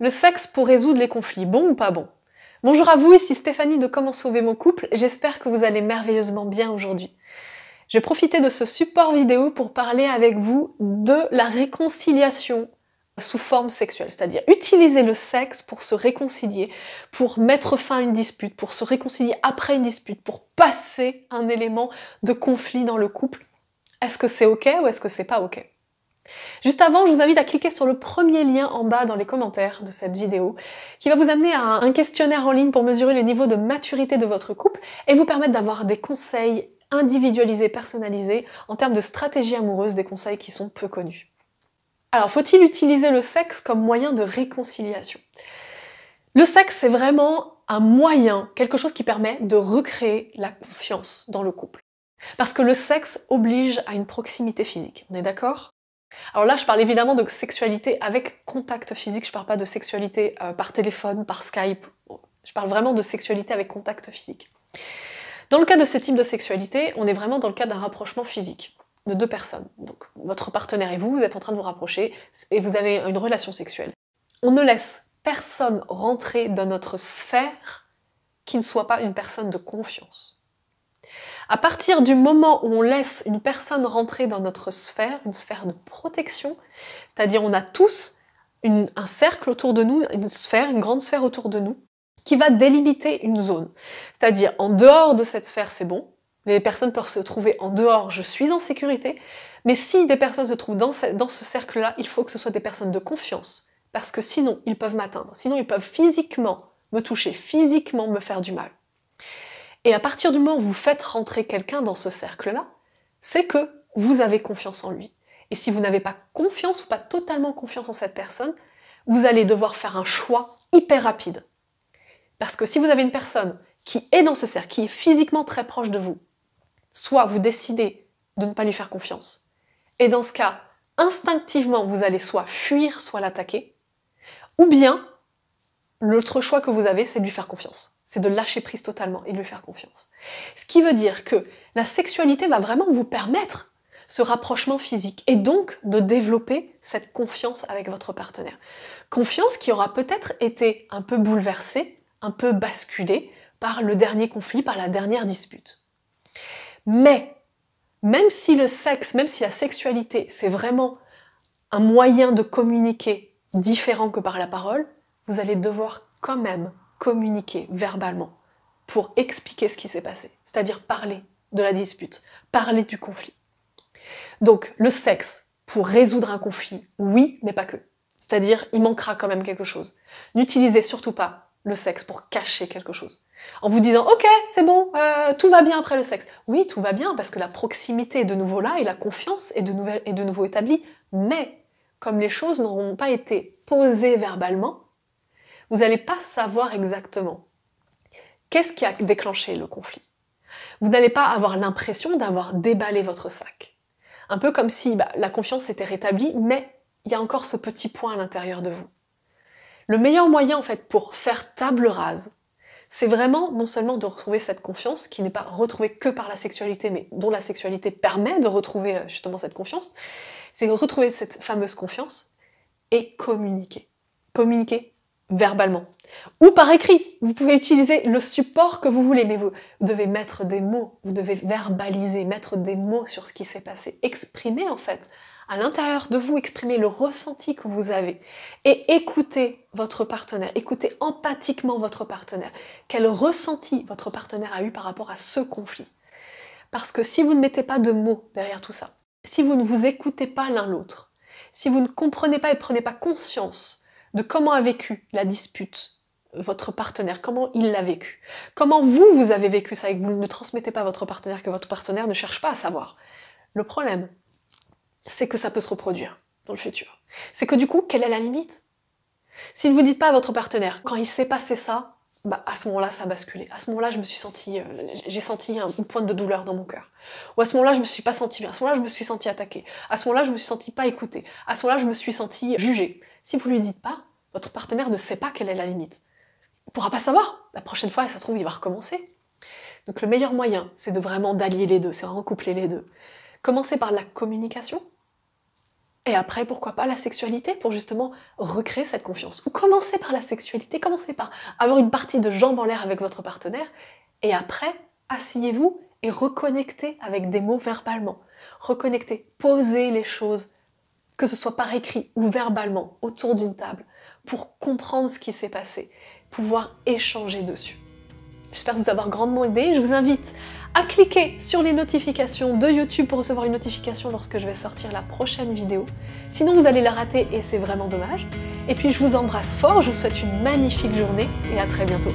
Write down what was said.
Le sexe pour résoudre les conflits, bon ou pas bon? Bonjour à vous, ici Stéphanie de Comment sauver mon couple, j'espère que vous allez merveilleusement bien aujourd'hui. J'ai profité de ce support vidéo pour parler avec vous de la réconciliation sous forme sexuelle, c'est-à-dire utiliser le sexe pour se réconcilier, pour mettre fin à une dispute, pour se réconcilier après une dispute, pour passer un élément de conflit dans le couple. Est-ce que c'est ok ou est-ce que c'est pas ok? Juste avant, je vous invite à cliquer sur le premier lien en bas dans les commentaires de cette vidéo qui va vous amener à un questionnaire en ligne pour mesurer le niveau de maturité de votre couple et vous permettre d'avoir des conseils individualisés, personnalisés en termes de stratégie amoureuse, des conseils qui sont peu connus. Alors, faut-il utiliser le sexe comme moyen de réconciliation? Le sexe, c'est vraiment un moyen, quelque chose qui permet de recréer la confiance dans le couple. Parce que le sexe oblige à une proximité physique, on est d'accord? Alors là, je parle évidemment de sexualité avec contact physique, je parle pas de sexualité par téléphone, par Skype, je parle vraiment de sexualité avec contact physique. Dans le cas de ce type de sexualité, on est vraiment dans le cas d'un rapprochement physique de deux personnes. Donc votre partenaire et vous, vous êtes en train de vous rapprocher et vous avez une relation sexuelle. On ne laisse personne rentrer dans notre sphère qui ne soit pas une personne de confiance. À partir du moment où on laisse une personne rentrer dans notre sphère, une sphère de protection, c'est-à-dire on a tous un cercle autour de nous, une grande sphère autour de nous, qui va délimiter une zone. C'est-à-dire en dehors de cette sphère, c'est bon, les personnes peuvent se trouver en dehors, je suis en sécurité, mais si des personnes se trouvent dans ce cercle-là, il faut que ce soit des personnes de confiance, parce que sinon, ils peuvent m'atteindre, sinon ils peuvent physiquement me toucher, physiquement me faire du mal. Et à partir du moment où vous faites rentrer quelqu'un dans ce cercle-là, c'est que vous avez confiance en lui. Et si vous n'avez pas confiance ou pas totalement confiance en cette personne, vous allez devoir faire un choix hyper rapide. Parce que si vous avez une personne qui est dans ce cercle, qui est physiquement très proche de vous, soit vous décidez de ne pas lui faire confiance, et dans ce cas, instinctivement, vous allez soit fuir, soit l'attaquer, ou bien l'autre choix que vous avez, c'est de lui faire confiance. C'est de lâcher prise totalement et de lui faire confiance. Ce qui veut dire que la sexualité va vraiment vous permettre ce rapprochement physique et donc de développer cette confiance avec votre partenaire. Confiance qui aura peut-être été un peu bouleversée, un peu basculée par le dernier conflit, par la dernière dispute. Mais, même si le sexe, même si la sexualité, c'est vraiment un moyen de communiquer différent que par la parole, vous allez devoir quand même communiquer verbalement pour expliquer ce qui s'est passé, c'est-à-dire parler de la dispute, parler du conflit. Donc le sexe pour résoudre un conflit, oui, mais pas que. C'est-à-dire il manquera quand même quelque chose. N'utilisez surtout pas le sexe pour cacher quelque chose. En vous disant ok, c'est bon, tout va bien après le sexe. Oui, tout va bien parce que la proximité est de nouveau là et la confiance est de nouveau établie, mais comme les choses n'auront pas été posées verbalement, vous n'allez pas savoir exactement qu'est-ce qui a déclenché le conflit. Vous n'allez pas avoir l'impression d'avoir déballé votre sac. Un peu comme si la confiance était rétablie, mais il y a encore ce petit point à l'intérieur de vous. Le meilleur moyen en fait pour faire table rase, c'est vraiment non seulement de retrouver cette confiance qui n'est pas retrouvée que par la sexualité, mais dont la sexualité permet de retrouver justement cette confiance, c'est de retrouver cette fameuse confiance et communiquer. Communiquer verbalement. Ou par écrit. Vous pouvez utiliser le support que vous voulez, mais vous devez mettre des mots, vous devez verbaliser, mettre des mots sur ce qui s'est passé. Exprimer en fait, à l'intérieur de vous, exprimer le ressenti que vous avez. Et écoutez votre partenaire, écoutez empathiquement votre partenaire. Quel ressenti votre partenaire a eu par rapport à ce conflit. Parce que si vous ne mettez pas de mots derrière tout ça, si vous ne vous écoutez pas l'un l'autre, si vous ne comprenez pas et prenez pas conscience de comment a vécu la dispute votre partenaire, comment il l'a vécu, comment vous avez vécu ça et que vous ne transmettez pas à votre partenaire, que votre partenaire ne cherche pas à savoir. Le problème, c'est que ça peut se reproduire dans le futur. C'est que du coup, quelle est la limite? Si vous ne dites pas à votre partenaire, quand il s'est passé ça, à ce moment-là, ça a basculé. À ce moment-là, j'ai senti une pointe de douleur dans mon cœur. Ou à ce moment-là, je me suis pas sentie bien. À ce moment-là, je me suis sentie attaquée. À ce moment-là, je me suis sentie pas écoutée. À ce moment-là, je me suis sentie jugée. Si vous lui dites pas, votre partenaire ne sait pas quelle est la limite. Il pourra pas savoir. La prochaine fois, ça se trouve, il va recommencer. Donc le meilleur moyen, c'est de vraiment d'allier les deux, c'est de recoupler les deux. Commencez par la communication. Et après, pourquoi pas la sexualité pour justement recréer cette confiance. Ou commencez par la sexualité, commencez par avoir une partie de jambes en l'air avec votre partenaire et après, asseyez-vous et reconnectez avec des mots verbalement. Reconnectez, posez les choses, que ce soit par écrit ou verbalement, autour d'une table pour comprendre ce qui s'est passé, pouvoir échanger dessus. J'espère vous avoir grandement aidé. Je vous invite à cliquer sur les notifications de YouTube pour recevoir une notification lorsque je vais sortir la prochaine vidéo. Sinon, vous allez la rater et c'est vraiment dommage. Et puis, je vous embrasse fort, je vous souhaite une magnifique journée et à très bientôt.